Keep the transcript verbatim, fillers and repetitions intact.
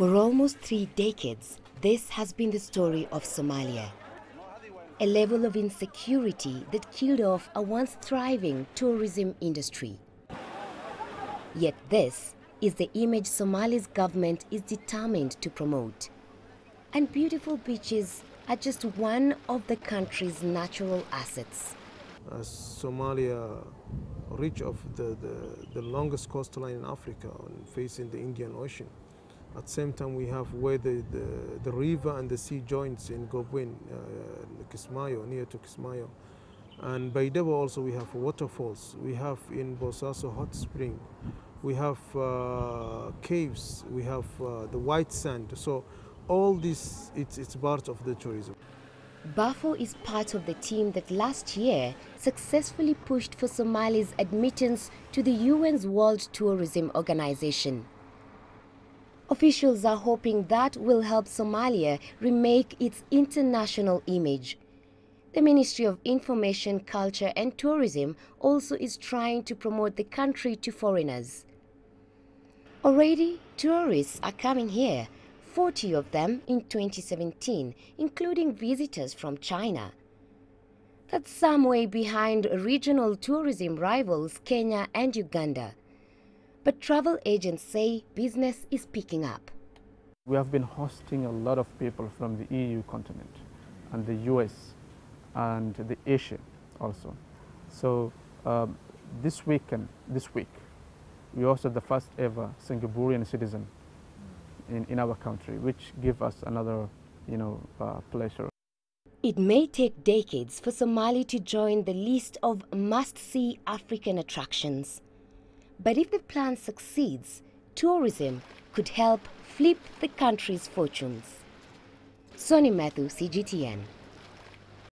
For almost three decades, this has been the story of Somalia. A level of insecurity that killed off a once thriving tourism industry. Yet this is the image Somalia's government is determined to promote. And beautiful beaches are just one of the country's natural assets. As Somalia reach of the, the, the longest coastline in Africa and facing the Indian Ocean. At the same time, we have where the, the, the river and the sea joins in Gobuin, uh, Kismayo, near to Kismayo. And Baidevo also we have waterfalls. We have in Bosaso hot spring. We have uh, caves. We have uh, the white sand. So all this, it's, it's part of the tourism. Bafo is part of the team that last year successfully pushed for Somalia's admittance to the U N's World Tourism Organization. Officials are hoping that will help Somalia remake its international image. The Ministry of Information, Culture and Tourism also is trying to promote the country to foreigners. Already, tourists are coming here, forty of them in twenty seventeen, including visitors from China. That's some way behind regional tourism rivals Kenya and Uganda. But travel agents say business is picking up. We have been hosting a lot of people from the E U continent and the U S and the Asia also. So um, this weekend, this week, we hosted the first ever Singaporean citizen in, in our country, which gives us another, you know, uh, pleasure. It may take decades for Somalia to join the list of must-see African attractions. But if the plan succeeds, tourism could help flip the country's fortunes. Soni Methu, C G T N.